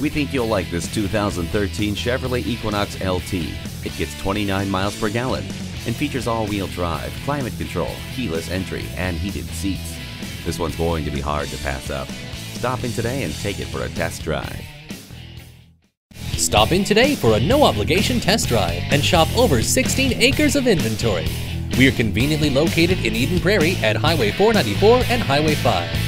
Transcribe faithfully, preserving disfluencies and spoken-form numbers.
We think you'll like this two thousand thirteen Chevrolet Equinox L T. It gets twenty-nine miles per gallon and features all-wheel drive, climate control, keyless entry, and heated seats. This one's going to be hard to pass up. Stop in today and take it for a test drive. Stop in today for a no-obligation test drive and shop over sixteen acres of inventory. We are conveniently located in Eden Prairie at Highway four ninety-four and Highway five.